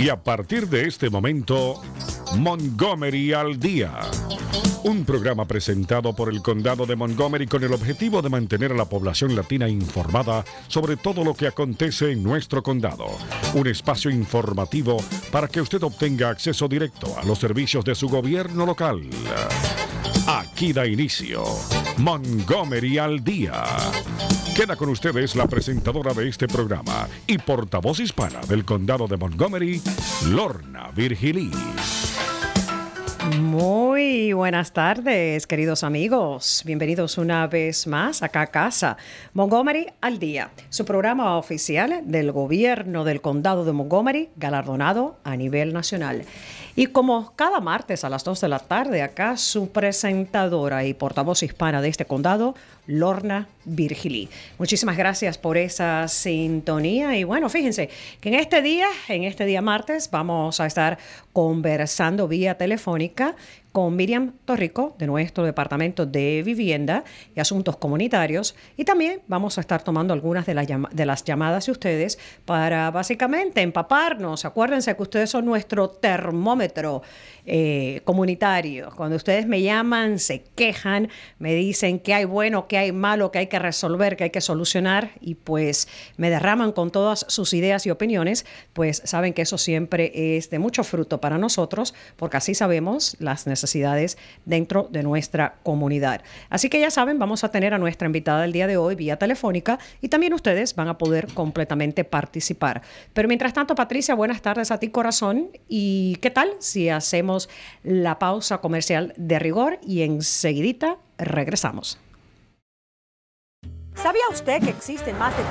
Y a partir de este momento, Montgomery al Día. Un programa presentado por el condado de Montgomery con el objetivo de mantener a la población latina informada sobre todo lo que acontece en nuestro condado. Un espacio informativo para que usted obtenga acceso directo a los servicios de su gobierno local. Aquí da inicio Montgomery al Día. Queda con ustedes la presentadora de este programa y portavoz hispana del condado de Montgomery, Lorna Virgilí. Muy buenas tardes, queridos amigos. Bienvenidos una vez más acá a casa. Montgomery al Día, su programa oficial del gobierno del condado de Montgomery, galardonado a nivel nacional. Y como cada martes a las 2 de la tarde, acá su presentadora y portavoz hispana de este condado, Lorna Virgilí. Muchísimas gracias por esa sintonía. Y bueno, fíjense que en este día martes, vamos a estar conversando vía telefónica con Myriam Torrico, de nuestro Departamento de Vivienda y Asuntos Comunitarios. Y también vamos a estar tomando algunas de las llamadas de ustedes para básicamente empaparnos. Acuérdense que ustedes son nuestro termómetro comunitario. Cuando ustedes me llaman, se quejan, me dicen qué hay bueno, qué hay malo, qué hay que resolver, qué hay que solucionar, y pues me derraman con todas sus ideas y opiniones, pues saben que eso siempre es de mucho fruto para nosotros, porque así sabemos las necesidades dentro de nuestra comunidad. Así que ya saben, vamos a tener a nuestra invitada el día de hoy vía telefónica y también ustedes van a poder completamente participar. Pero mientras tanto, Patricia, buenas tardes a ti, corazón. ¿Y qué tal si hacemos la pausa comercial de rigor y enseguidita regresamos? ¿Sabía usted que existen más de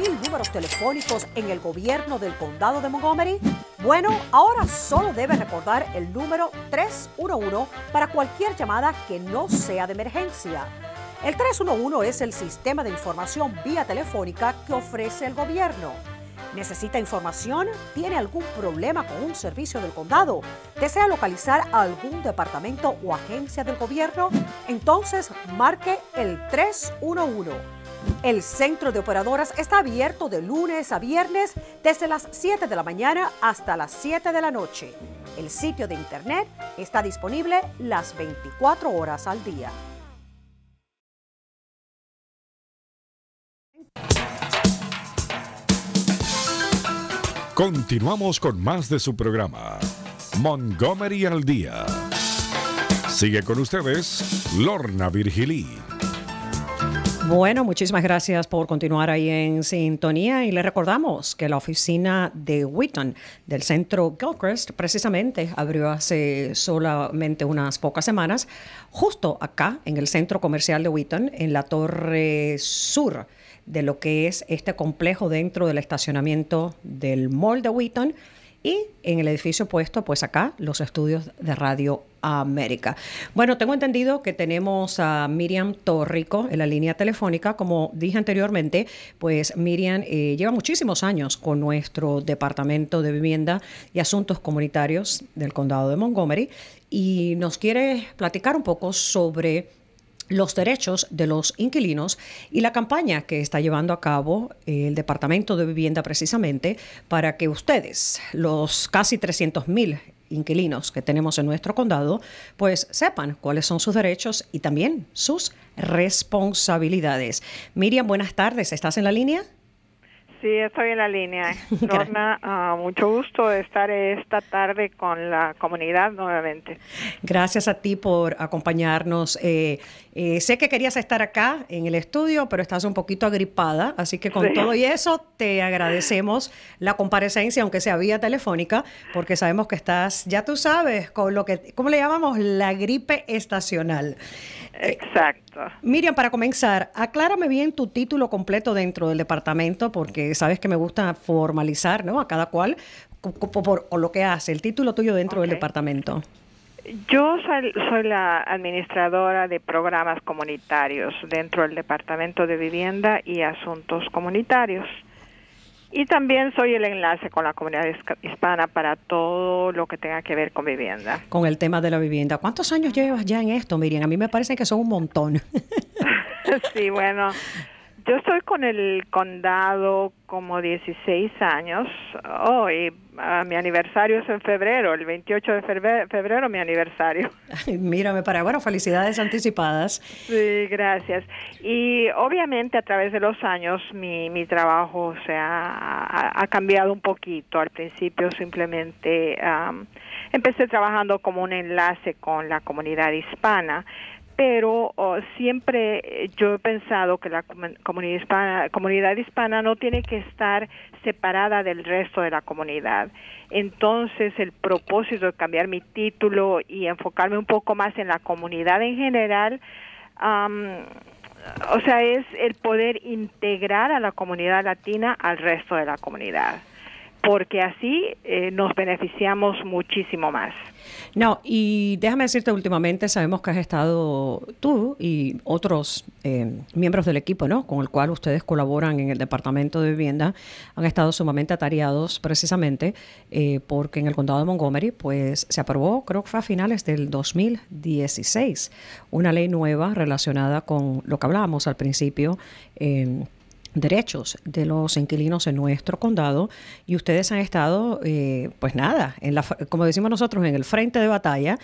10,000 números telefónicos en el gobierno del condado de Montgomery? Bueno, ahora solo debe recordar el número 311 para cualquier llamada que no sea de emergencia. El 311 es el sistema de información vía telefónica que ofrece el gobierno. ¿Necesita información? ¿Tiene algún problema con un servicio del condado? ¿Desea localizar a algún departamento o agencia del gobierno? Entonces marque el 311. El centro de operadoras está abierto de lunes a viernes desde las 7 de la mañana hasta las 7 de la noche. El sitio de internet está disponible las 24 horas al día. Continuamos con más de su programa, Montgomery al Día. Sigue con ustedes, Lorna Virgilí. Bueno, muchísimas gracias por continuar ahí en sintonía, y les recordamos que la oficina de Wheaton del centro Gilchrist precisamente abrió hace solamente unas pocas semanas, justo acá en el centro comercial de Wheaton, en la torre sur de lo que es este complejo dentro del estacionamiento del mall de Wheaton. Y en el edificio opuesto, pues acá, los estudios de Radio América. Bueno, tengo entendido que tenemos a Myriam Torrico en la línea telefónica. Como dije anteriormente, pues Myriam lleva muchísimos años con nuestro Departamento de Vivienda y Asuntos Comunitarios del condado de Montgomery, y nos quiere platicar un poco sobre los derechos de los inquilinos y la campaña que está llevando a cabo el Departamento de Vivienda precisamente para que ustedes, los casi 300,000 inquilinos que tenemos en nuestro condado, pues sepan cuáles son sus derechos y también sus responsabilidades. Myriam, buenas tardes. ¿Estás en la línea? Sí, estoy en la línea. Lorna, mucho gusto de estar esta tarde con la comunidad nuevamente. Gracias a ti por acompañarnos. Sé que querías estar acá en el estudio, pero estás un poquito agripada, así que con todo y eso te agradecemos la comparecencia, aunque sea vía telefónica, porque sabemos que estás, ya tú sabes, con lo que, ¿cómo le llamamos? La gripe estacional. Exacto. Myriam, para comenzar, aclárame bien tu título completo dentro del departamento, porque sabes que me gusta formalizar, ¿no?, a cada cual por lo que hace, el título tuyo dentro del departamento. Yo soy la administradora de programas comunitarios dentro del Departamento de Vivienda y Asuntos Comunitarios. Y también soy el enlace con la comunidad hispana para todo lo que tenga que ver con vivienda. Con el tema de la vivienda. ¿Cuántos años llevas ya en esto, Myriam? A mí me parece que son un montón. Sí, bueno, Yo estoy con el condado como 16 años. Hoy, mi aniversario es en febrero, el 28 de febrero mi aniversario. Ay, mírame para bueno, felicidades anticipadas. Sí, gracias. Y obviamente a través de los años mi trabajo ha cambiado un poquito. Al principio simplemente empecé trabajando como un enlace con la comunidad hispana. Pero siempre yo he pensado que la comunidad hispana no tiene que estar separada del resto de la comunidad. Entonces, el propósito de cambiar mi título y enfocarme un poco más en la comunidad en general, o sea, es el poder integrar a la comunidad latina al resto de la comunidad, porque así nos beneficiamos muchísimo más. No, y déjame decirte, últimamente sabemos que has estado tú y otros miembros del equipo, ¿no?, con el cual ustedes colaboran en el Departamento de Vivienda, han estado sumamente atareados precisamente porque en el condado de Montgomery pues se aprobó, creo que fue a finales del 2016, una ley nueva relacionada con lo que hablábamos al principio, derechos de los inquilinos en nuestro condado, y ustedes han estado, pues nada, en la, como decimos nosotros, en el frente de batalla,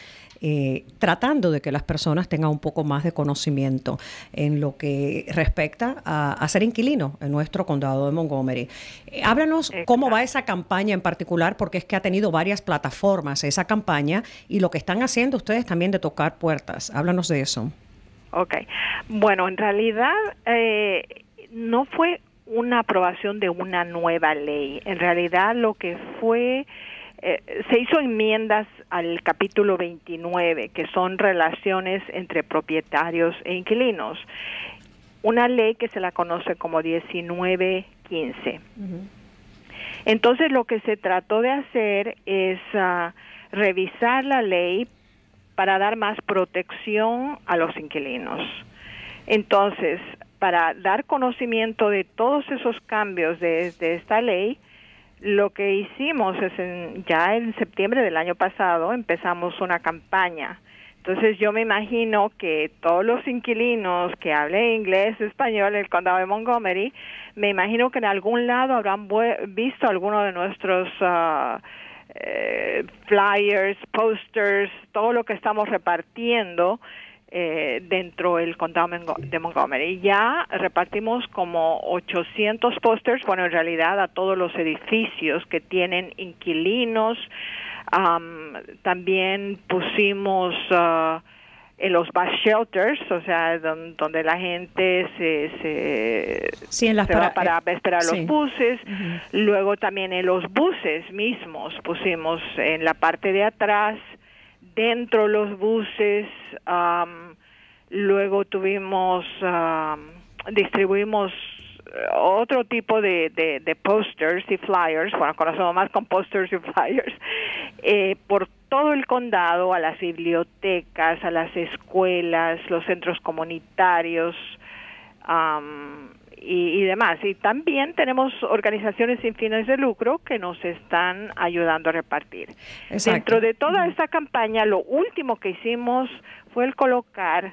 tratando de que las personas tengan un poco más de conocimiento en lo que respecta a ser inquilino en nuestro condado de Montgomery. Háblanos cómo va esa campaña en particular, porque es que ha tenido varias plataformas esa campaña y lo que están haciendo ustedes también de tocar puertas. Háblanos de eso. Okay. Bueno, en realidad no fue una aprobación de una nueva ley. En realidad lo que fue, se hizo enmiendas al capítulo 29, que son relaciones entre propietarios e inquilinos. Una ley que se la conoce como 1915. Uh-huh. Entonces lo que se trató de hacer es revisar la ley para dar más protección a los inquilinos. Entonces, para dar conocimiento de todos esos cambios de esta ley, lo que hicimos es ya en septiembre del año pasado empezamos una campaña. Entonces yo me imagino que todos los inquilinos que hablen inglés, español, el condado de Montgomery, me imagino que en algún lado habrán visto alguno de nuestros flyers, posters, todo lo que estamos repartiendo dentro del condado de Montgomery. Ya repartimos como 800 pósters, bueno, en realidad a todos los edificios que tienen inquilinos. También pusimos en los bus shelters, o sea, donde la gente se va para esperar los buses. Uh-huh. Luego también en los buses mismos pusimos en la parte de atrás, dentro los buses. Luego distribuimos otro tipo de posters y flyers, bueno, conocemos más con posters y flyers, por todo el condado, a las bibliotecas, a las escuelas, los centros comunitarios y demás. Y también tenemos organizaciones sin fines de lucro que nos están ayudando a repartir. Exacto. Dentro de toda esta campaña, lo último que hicimos fue el colocar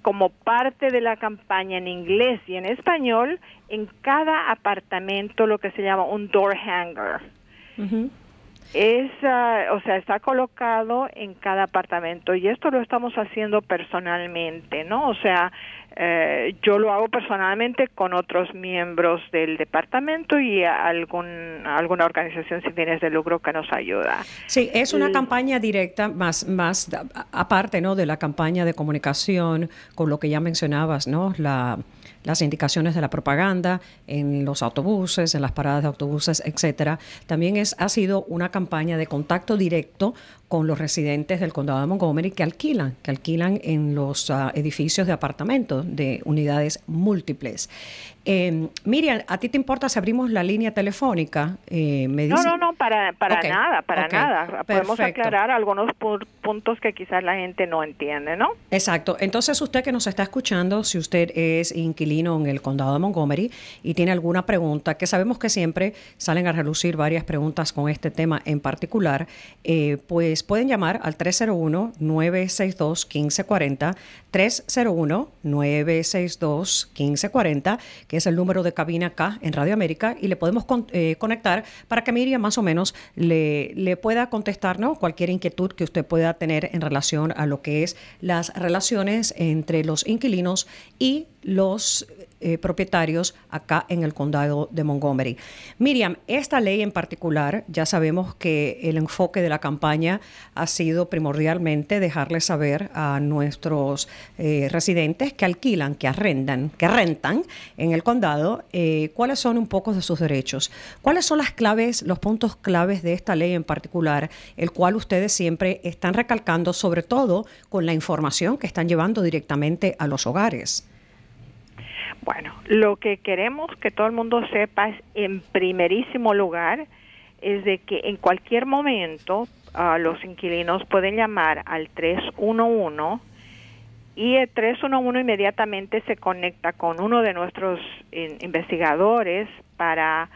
como parte de la campaña en inglés y en español en cada apartamento lo que se llama un door hanger. Uh-huh. Es, o sea, está colocado en cada apartamento, y esto lo estamos haciendo personalmente, ¿no? O sea, yo lo hago personalmente con otros miembros del departamento y alguna organización sin fines de lucro que nos ayuda. Sí, es una campaña directa, más aparte, ¿no?, de la campaña de comunicación con lo que ya mencionabas, ¿no?, las indicaciones de la propaganda en los autobuses, en las paradas de autobuses, etcétera. También ha sido una campaña de contacto directo con los residentes del condado de Montgomery que alquilan en los edificios de apartamentos de unidades múltiples. Miriam, ¿a ti te importa si abrimos la línea telefónica? ¿Me dice? No, para okay. Nada, para okay. Nada. Podemos Perfecto. Aclarar algunos puntos que quizás la gente no entiende, ¿no? Exacto. Entonces, usted que nos está escuchando, si usted es inquilino en el condado de Montgomery y tiene alguna pregunta, que sabemos que siempre salen a relucir varias preguntas con este tema en particular, pues George's pueden llamar al 301-962-1540, 301-962-1540, que es el número de cabina acá en Radio América, y le podemos conectar para que Myriam más o menos le pueda contestar, ¿no?, cualquier inquietud que usted pueda tener en relación a lo que es las relaciones entre los inquilinos y los propietarios acá en el condado de Montgomery. Myriam, esta ley en particular, ya sabemos que el enfoque de la campaña ha sido primordialmente dejarle saber a nuestros residentes que alquilan, que arrendan, que rentan en el condado, cuáles son un poco de sus derechos. ¿Cuáles son las claves, los puntos claves de esta ley en particular, el cual ustedes siempre están recalcando, sobre todo con la información que están llevando directamente a los hogares? Bueno, lo que queremos que todo el mundo sepa es, en primerísimo lugar, es de que en cualquier momento los inquilinos pueden llamar al 311 y el 311 inmediatamente se conecta con uno de nuestros investigadores para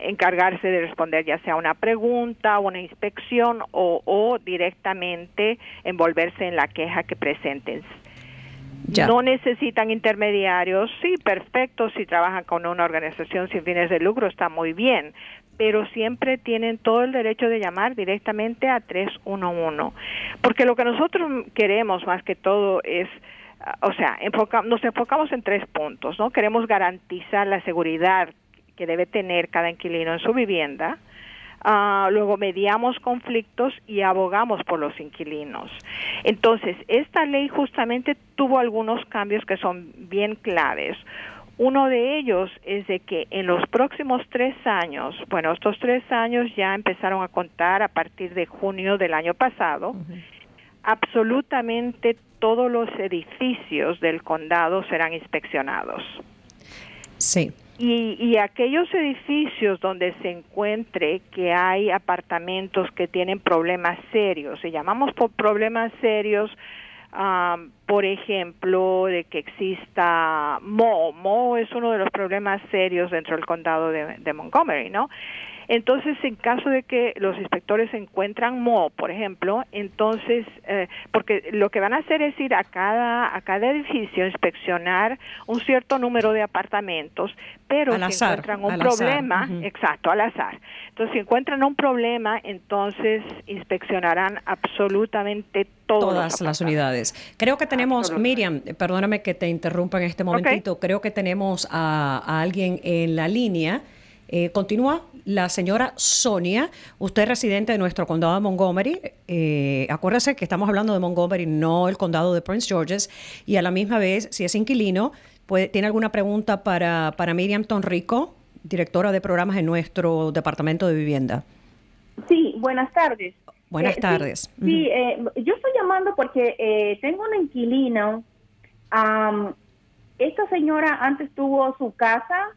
encargarse de responder ya sea una pregunta, una inspección o directamente envolverse en la queja que presenten. Ya. No necesitan intermediarios, sí, perfecto, si trabajan con una organización sin fines de lucro está muy bien, pero siempre tienen todo el derecho de llamar directamente a 311, porque lo que nosotros queremos más que todo es, o sea, nos enfocamos en tres puntos, ¿no? Queremos garantizar la seguridad que debe tener cada inquilino en su vivienda. Luego mediamos conflictos y abogamos por los inquilinos. Entonces, esta ley justamente tuvo algunos cambios que son bien claves. Uno de ellos es de que en los próximos 3 años, bueno, estos 3 años ya empezaron a contar a partir de junio del año pasado, absolutamente todos los edificios del condado serán inspeccionados. Sí. Y aquellos edificios donde se encuentre que hay apartamentos que tienen problemas serios, y llamamos por problemas serios, por ejemplo, de que exista moho. Moho es uno de los problemas serios dentro del condado de Montgomery, ¿no? Entonces, en caso de que los inspectores encuentran moho, por ejemplo, entonces, porque lo que van a hacer es ir a cada edificio, inspeccionar un cierto número de apartamentos, pero si encuentran un problema, exacto, al azar. Entonces, si encuentran un problema, entonces inspeccionarán absolutamente todas las unidades. Creo que tenemos, Myriam, perdóname que te interrumpa en este momentito, creo que tenemos a alguien en la línea. Continúa la señora Sonia, usted es residente de nuestro condado de Montgomery. Acuérdese que estamos hablando de Montgomery, no el condado de Prince George's, y a la misma vez, si es inquilino, puede, ¿tiene alguna pregunta para Myriam Torrico, directora de programas en nuestro departamento de vivienda? Sí, buenas tardes. Buenas tardes. Sí, sí, yo estoy llamando porque tengo un inquilino. Esta señora antes tuvo su casa.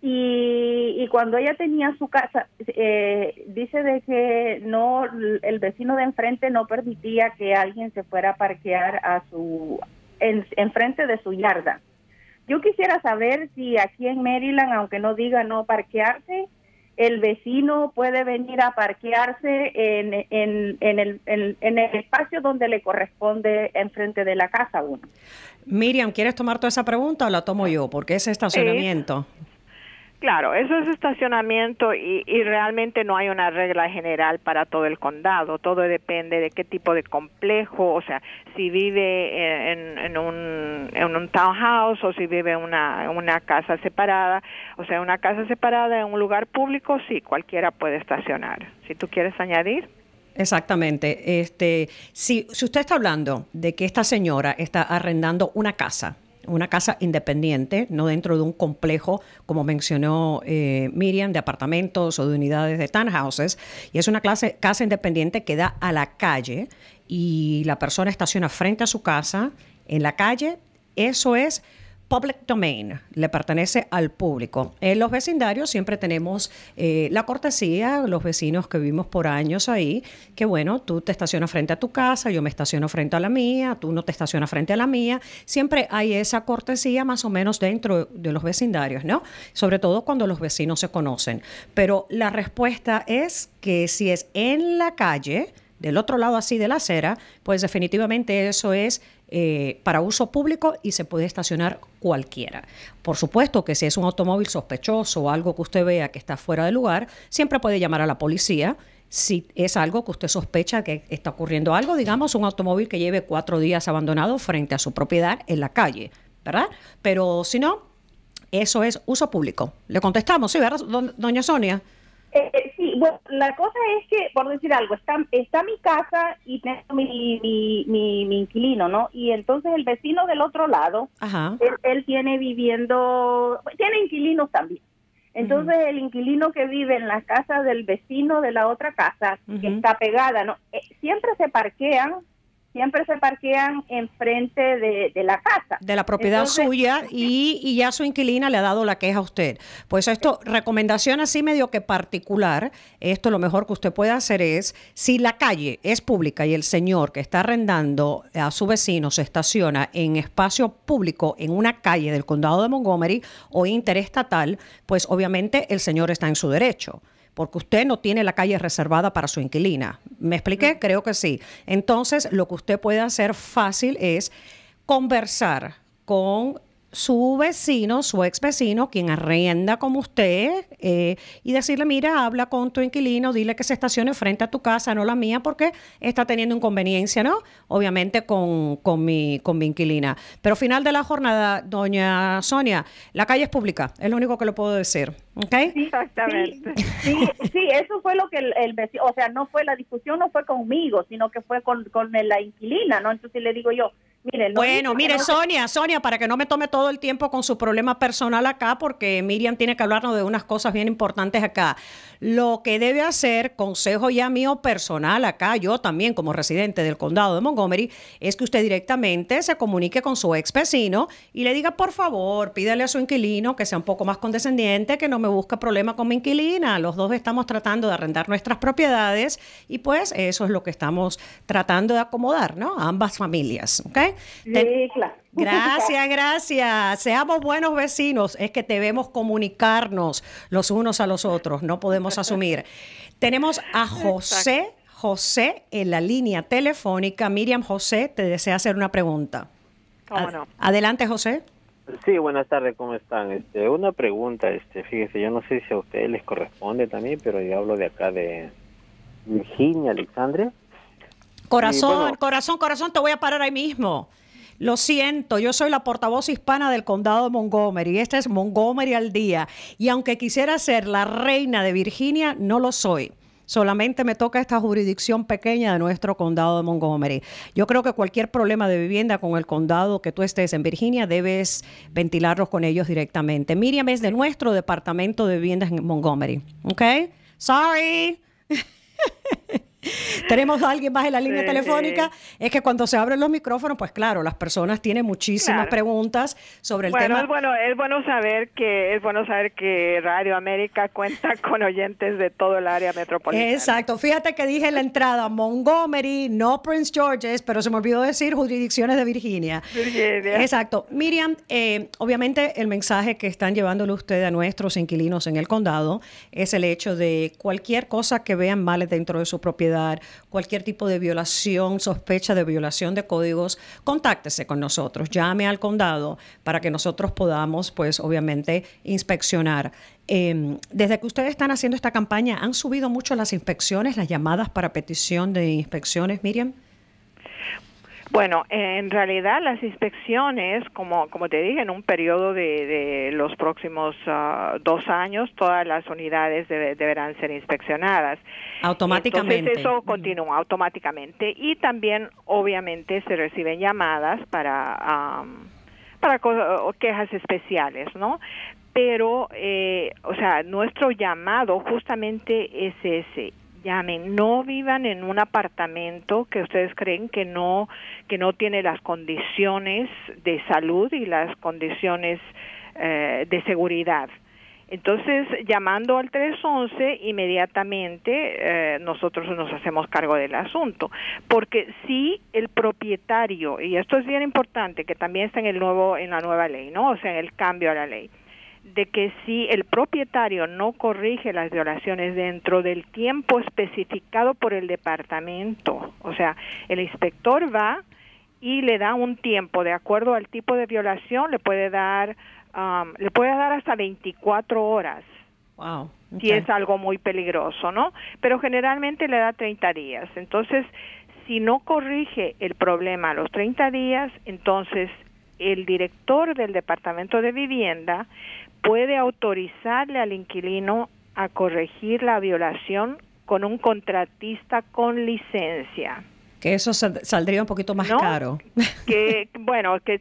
Y cuando ella tenía su casa, dice de que no, el vecino de enfrente no permitía que alguien se fuera a parquear a su enfrente de su yarda. Yo quisiera saber si aquí en Maryland, aunque no diga no parquearse, el vecino puede venir a parquearse en el espacio donde le corresponde enfrente de la casa uno. Myriam, ¿quieres tomar toda esa pregunta o la tomo yo? Porque es estacionamiento. Claro, eso es estacionamiento y realmente no hay una regla general para todo el condado. Todo depende de qué tipo de complejo, o sea, si vive en un townhouse o si vive en una casa separada. O sea, una casa separada en un lugar público, sí, cualquiera puede estacionar. Si tú quieres añadir. Exactamente. Si usted está hablando de que esta señora está arrendando una casa independiente, no dentro de un complejo, como mencionó Myriam, de apartamentos o de unidades de townhouses, y es una casa independiente que da a la calle y la persona estaciona frente a su casa en la calle, eso es public domain, le pertenece al público. En los vecindarios siempre tenemos la cortesía, los vecinos que vivimos por años ahí, que bueno, tú te estacionas frente a tu casa, yo me estaciono frente a la mía, tú no te estacionas frente a la mía, siempre hay esa cortesía más o menos dentro de los vecindarios, ¿no? Sobre todo cuando los vecinos se conocen. Pero la respuesta es que si es en la calle, del otro lado así de la acera, pues definitivamente eso es para uso público y se puede estacionar cualquiera. Por supuesto que si es un automóvil sospechoso o algo que usted vea que está fuera de lugar, siempre puede llamar a la policía. Si es algo que usted sospecha que está ocurriendo algo, digamos un automóvil que lleve 4 días abandonado frente a su propiedad en la calle, ¿verdad? Pero si no, eso es uso público. Le contestamos, ¿sí, verdad, doña Sonia? Sí, bueno, la cosa es que, por decir algo, está mi casa y tengo mi inquilino, ¿no? Y entonces el vecino del otro lado, ajá, él tiene inquilinos también. Entonces, uh-huh, el inquilino que vive en la casa del vecino de la otra casa, uh-huh, que está pegada, ¿no? Siempre se parquean enfrente de la casa. De la propiedad. Entonces, suya, y ya su inquilina le ha dado la queja a usted. Pues esto, recomendación así medio que particular, esto lo mejor que usted puede hacer es, si la calle es pública y el señor que está arrendando a su vecino se estaciona en espacio público, en una calle del condado de Montgomery o interestatal, pues obviamente el señor está en su derecho, porque usted no tiene la calle reservada para su inquilina. ¿Me expliqué? Creo que sí. Entonces, lo que usted puede hacer fácil es conversar con su vecino, su ex vecino, quien arrenda como usted, y decirle, mira, habla con tu inquilino, dile que se estacione frente a tu casa, no la mía, porque está teniendo inconveniencia, ¿no? Obviamente con mi inquilina. Pero final de la jornada, doña Sonia, la calle es pública, es lo único que le puedo decir, ¿ok? Sí, exactamente. Sí, eso fue lo que el vecino, o sea, la discusión no fue conmigo, sino que fue con la inquilina, ¿no? Entonces le digo yo, mire, bueno, mire, Sonia, para que no me tome todo el tiempo con su problema personal acá, porque Myriam tiene que hablarnos de unas cosas bien importantes acá. Lo que debe hacer, consejo ya mío personal acá, yo también como residente del condado de Montgomery, es que usted directamente se comunique con su ex vecino y le diga, por favor, pídale a su inquilino que sea un poco más condescendiente, que no me busque problema con mi inquilina. Los dos estamos tratando de arrendar nuestras propiedades y pues eso es lo que estamos tratando de acomodar, ¿no? A ambas familias, ¿ok? Sí, claro. Gracias. Seamos buenos vecinos. Es que debemos comunicarnos los unos a los otros. No podemos asumir. Tenemos a José en la línea telefónica. Myriam, José te desea hacer una pregunta. ¿Cómo no? Adelante, José. Sí, buenas tardes, ¿cómo están? Una pregunta, fíjese, yo no sé si a ustedes les corresponde también, pero yo hablo de acá de Virginia, Alexandria. Corazón, te voy a parar ahí mismo. Lo siento, yo soy la portavoz hispana del condado de Montgomery. Este es Montgomery al Día. Y aunque quisiera ser la reina de Virginia, no lo soy. Solamente me toca esta jurisdicción pequeña de nuestro condado de Montgomery. Yo creo que cualquier problema de vivienda con el condado que tú estés en Virginia, debes ventilarlos con ellos directamente. Myriam es de nuestro departamento de viviendas en Montgomery. ¿Ok? Sorry. Tenemos a alguien más en la línea telefónica. Es que cuando se abren los micrófonos, pues claro, las personas tienen muchísimas preguntas sobre el tema. Es bueno saber que Radio América cuenta con oyentes de todo el área metropolitana. Exacto. Fíjate que dije en la entrada Montgomery, no Prince George's, pero se me olvidó decir jurisdicciones de Virginia. Exacto. Myriam, obviamente el mensaje que están llevándole usted a nuestros inquilinos en el condado es el hecho de cualquier cosa que vean mal dentro de su propiedad, cualquier tipo de violación, sospecha de violación de códigos, contáctese con nosotros, llame al condado para que nosotros podamos, pues obviamente, inspeccionar. Desde que ustedes están haciendo esta campaña, ¿han subido mucho las inspecciones, las llamadas para petición de inspecciones, Myriam? Bueno, en realidad las inspecciones, como te dije, en un periodo de los próximos 2 años, todas las unidades deberán ser inspeccionadas. Automáticamente. Entonces eso continúa automáticamente. Y también, obviamente, se reciben llamadas para quejas especiales, ¿no? Pero, nuestro llamado justamente es ese. Llamen, no vivan en un apartamento que ustedes creen que no tiene las condiciones de salud y las condiciones de seguridad. Entonces, llamando al 311, inmediatamente nosotros nos hacemos cargo del asunto, porque si el propietario, y esto es bien importante, que también está en la nueva ley, ¿no? O sea, en el cambio a la ley. de que si el propietario no corrige las violaciones dentro del tiempo especificado por el departamento, o sea, el inspector va y le da un tiempo, de acuerdo al tipo de violación, le puede dar hasta 24 horas. Wow. Okay. Si es algo muy peligroso, ¿no? Pero generalmente le da 30 días. Entonces, si no corrige el problema a los 30 días, entonces el director del Departamento de Vivienda puede autorizarle al inquilino a corregir la violación con un contratista con licencia. Que eso saldría un poquito más caro. Que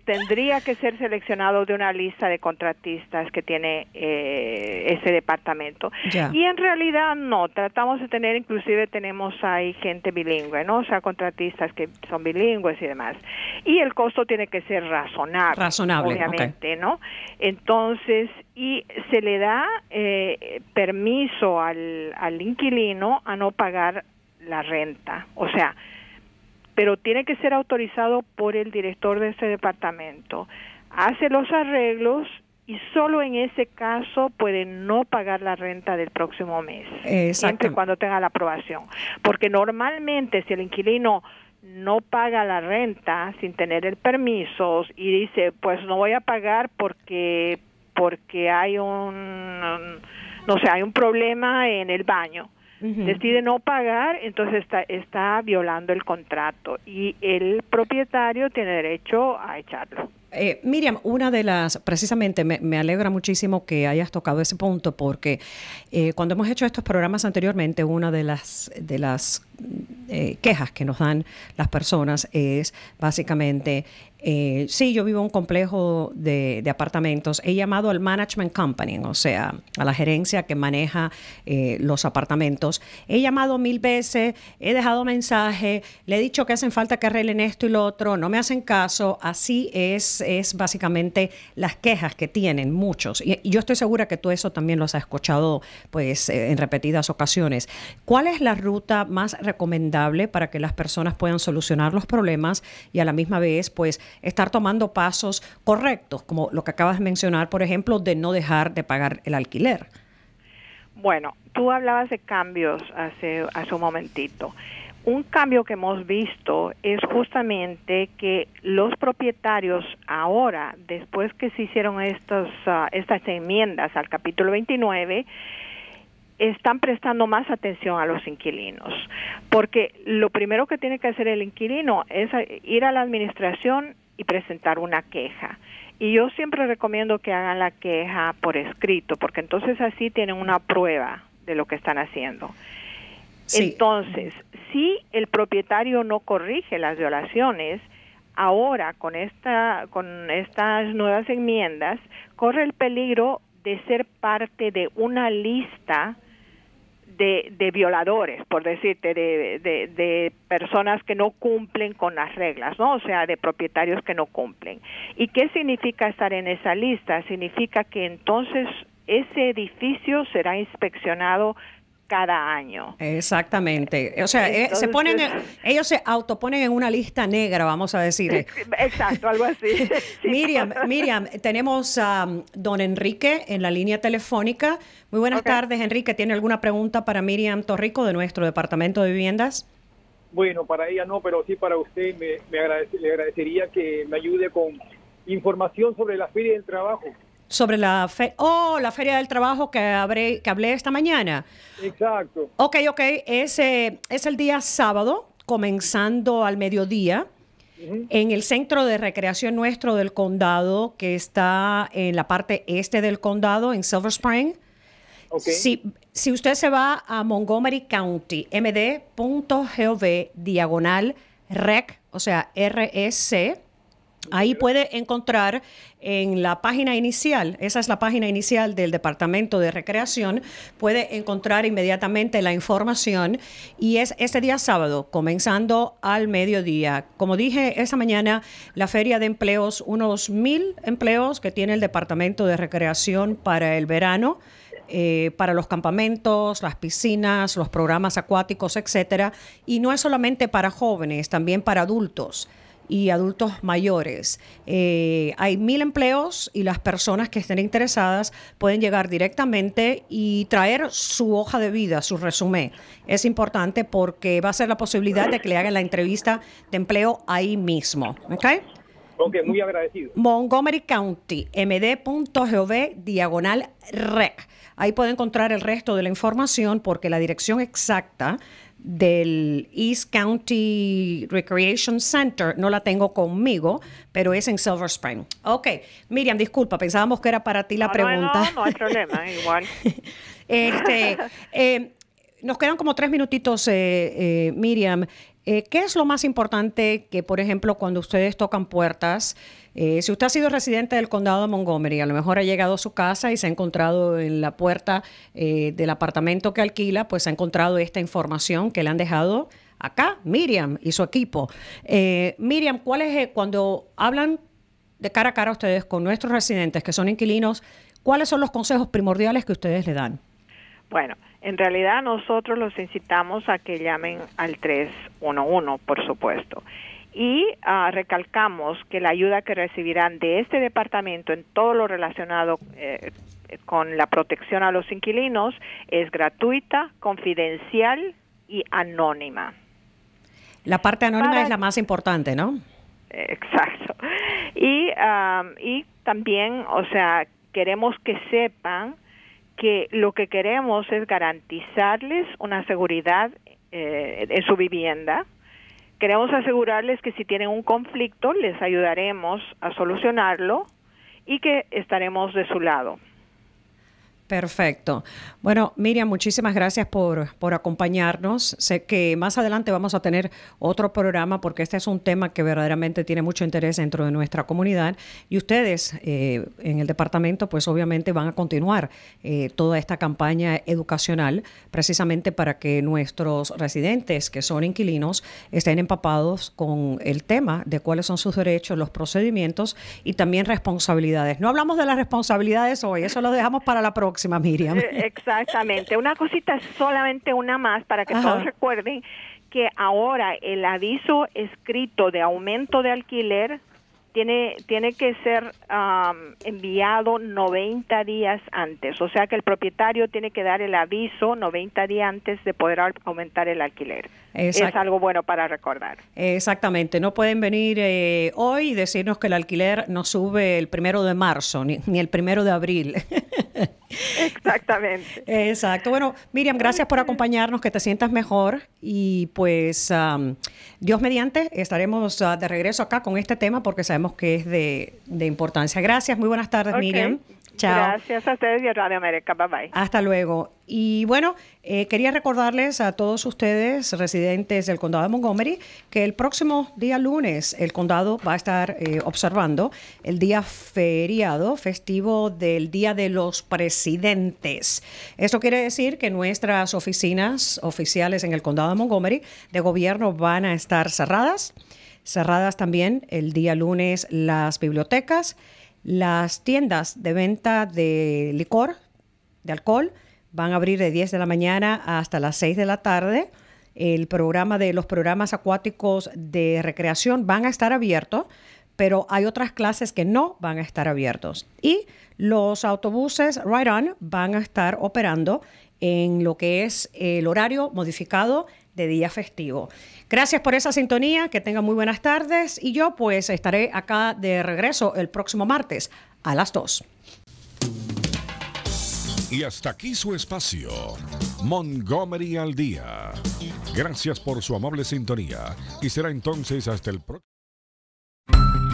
tendría que ser seleccionado de una lista de contratistas que tiene ese departamento. Yeah. Y en realidad no, tratamos de tener, inclusive tenemos ahí gente bilingüe, ¿no? O sea, contratistas que son bilingües y demás. Y el costo tiene que ser razonable. Razonable, obviamente, okay. ¿No? Entonces, y se le da permiso al inquilino a no pagar la renta, o sea, pero tiene que ser autorizado por el director de ese departamento. Hace los arreglos y solo en ese caso puede no pagar la renta del próximo mes, siempre y cuando tenga la aprobación. Porque normalmente si el inquilino no paga la renta sin tener el permiso y dice, pues no voy a pagar porque hay un problema en el baño. Uh-huh. Decide no pagar, entonces está violando el contrato y el propietario tiene derecho a echarlo. Myriam, precisamente me alegra muchísimo que hayas tocado ese punto porque cuando hemos hecho estos programas anteriormente, una de las quejas que nos dan las personas es básicamente, sí, yo vivo en un complejo de apartamentos, he llamado al management company, o sea, a la gerencia que maneja los apartamentos, he llamado 1000 veces, he dejado mensaje, le he dicho que hacen falta que arreglen esto y lo otro, no me hacen caso, así es básicamente las quejas que tienen muchos, y yo estoy segura que tú eso también los has escuchado pues en repetidas ocasiones. ¿Cuál es la ruta más recomendable para que las personas puedan solucionar los problemas y a la misma vez pues estar tomando pasos correctos, como lo que acabas de mencionar, por ejemplo, de no dejar de pagar el alquiler? Bueno, tú hablabas de cambios hace un momentito. Un cambio que hemos visto es justamente que los propietarios ahora, después que se hicieron estas enmiendas al capítulo 29, están prestando más atención a los inquilinos. Porque lo primero que tiene que hacer el inquilino es ir a la administración y presentar una queja. Y yo siempre recomiendo que hagan la queja por escrito, porque entonces así tienen una prueba de lo que están haciendo. Sí. Entonces, si el propietario no corrige las violaciones, ahora con estas nuevas enmiendas corre el peligro de ser parte de una lista de violadores, por decirte, de personas que no cumplen con las reglas, ¿no? O sea, de propietarios que no cumplen. ¿Y qué significa estar en esa lista? Significa que entonces ese edificio será inspeccionado cada año. Exactamente. O sea, entonces, ellos se autoponen en una lista negra, vamos a decir. Exacto, algo así. Myriam, tenemos a don Enrique en la línea telefónica. Muy buenas tardes, Enrique. ¿Tiene alguna pregunta para Myriam Torrico de nuestro Departamento de Viviendas? Bueno, para ella no, pero sí para usted. Le agradecería que me ayude con información sobre la Feria del Trabajo. Sobre la Feria del Trabajo que hablé esta mañana. Exacto. Ok. Es el día sábado, comenzando al mediodía, en el Centro de Recreación Nuestro del Condado, que está en la parte este del condado, en Silver Spring. Okay. Si usted se va a Montgomery County, md.gov/rec, o sea, RSC, ahí puede encontrar en la página inicial, esa es la página inicial del Departamento de Recreación, puede encontrar inmediatamente la información y es este día sábado, comenzando al mediodía. Como dije esa mañana, la feria de empleos, unos 1,000 empleos que tiene el Departamento de Recreación para el verano. Para los campamentos, las piscinas, los programas acuáticos, etcétera, y no es solamente para jóvenes, también para adultos. y adultos mayores. Hay 1000 empleos y las personas que estén interesadas pueden llegar directamente y traer su hoja de vida, su resumen. Es importante porque va a ser la posibilidad de que le hagan la entrevista de empleo ahí mismo. ¿Okay? Ok, muy agradecido. Montgomery County, md.gov/rec. Ahí puede encontrar el resto de la información porque la dirección exacta del East County Recreation Center no la tengo conmigo, pero es en Silver Spring. Ok, Myriam, disculpa, pensábamos que era para ti la pregunta. No, no hay problema, igual. Nos quedan como 3 minutitos, Myriam. ¿Qué es lo más importante que, por ejemplo, cuando ustedes tocan puertas, si usted ha sido residente del condado de Montgomery, a lo mejor ha llegado a su casa y se ha encontrado en la puerta del apartamento que alquila, pues ha encontrado esta información que le han dejado acá, Myriam y su equipo. Myriam, ¿cuál es, cuando hablan de cara a cara ustedes con nuestros residentes que son inquilinos, cuáles son los consejos primordiales que ustedes le dan? Bueno, en realidad nosotros los incitamos a que llamen al 311, por supuesto, y recalcamos que la ayuda que recibirán de este departamento en todo lo relacionado con la protección a los inquilinos es gratuita, confidencial y anónima. La parte anónima es la más importante, ¿no? Exacto. Y también, o sea, queremos que sepan que lo que queremos es garantizarles una seguridad en su vivienda. Queremos asegurarles que si tienen un conflicto les ayudaremos a solucionarlo y que estaremos de su lado. Perfecto. Bueno, Myriam, muchísimas gracias por acompañarnos. Sé que más adelante vamos a tener otro programa porque este es un tema que verdaderamente tiene mucho interés dentro de nuestra comunidad y ustedes en el departamento pues obviamente van a continuar toda esta campaña educacional precisamente para que nuestros residentes que son inquilinos estén empapados con el tema de cuáles son sus derechos, los procedimientos y también responsabilidades. No hablamos de las responsabilidades hoy, eso lo dejamos para la próxima. Myriam. Exactamente. Una cosita, solamente una más, para que todos recuerden que ahora el aviso escrito de aumento de alquiler tiene que ser enviado 90 días antes. O sea que el propietario tiene que dar el aviso 90 días antes de poder aumentar el alquiler. Exacto. Es algo bueno para recordar. Exactamente. No pueden venir hoy y decirnos que el alquiler no sube el 1 de marzo ni el 1 de abril. Exactamente. Exacto. Bueno, Myriam, gracias por acompañarnos, que te sientas mejor y pues Dios mediante estaremos de regreso acá con este tema porque sabemos que es de importancia. Gracias, muy buenas tardes, Myriam. Chao. Gracias a ustedes y a Radio América. Bye bye. Hasta luego. Y bueno, quería recordarles a todos ustedes, residentes del condado de Montgomery, que el próximo día lunes el condado va a estar observando el día festivo del Día de los Presidentes. Esto quiere decir que nuestras oficinas oficiales en el condado de Montgomery de gobierno van a estar cerradas. Cerradas también el día lunes las bibliotecas, las tiendas de venta de licor, de alcohol, van a abrir de 10 de la mañana hasta las 6 de la tarde. El programa de los programas acuáticos de recreación van a estar abiertos, pero hay otras clases que no van a estar abiertos. Y los autobuses Ride On van a estar operando en lo que es el horario modificado de día festivo. Gracias por esa sintonía, que tengan muy buenas tardes y yo pues estaré acá de regreso el próximo martes a las 2. Y hasta aquí su espacio, Montgomery al Día. Gracias por su amable sintonía y será entonces hasta el próximo.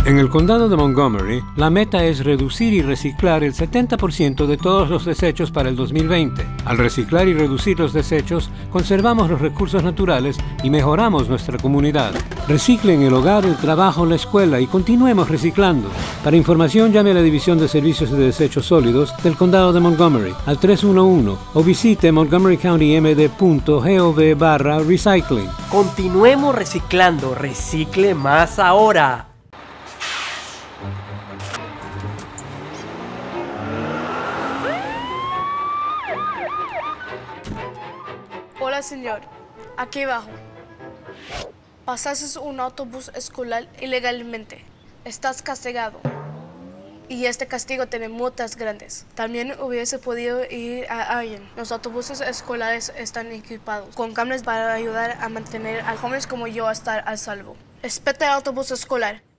En el condado de Montgomery, la meta es reducir y reciclar el 70% de todos los desechos para el 2020. Al reciclar y reducir los desechos, conservamos los recursos naturales y mejoramos nuestra comunidad. Reciclen el hogar, el trabajo, la escuela y continuemos reciclando. Para información, llame a la División de Servicios de Desechos Sólidos del condado de Montgomery al 311 o visite montgomerycountymd.gov/recycling. Continuemos reciclando. Recicle más ahora. Hola, señor. Aquí abajo. pasases un autobús escolar ilegalmente, estás castigado. Y este castigo tiene multas grandes. También hubiese podido ir a alguien. Los autobuses escolares están equipados con cámaras para ayudar a mantener a jóvenes como yo a estar al salvo. Respeta el autobús escolar.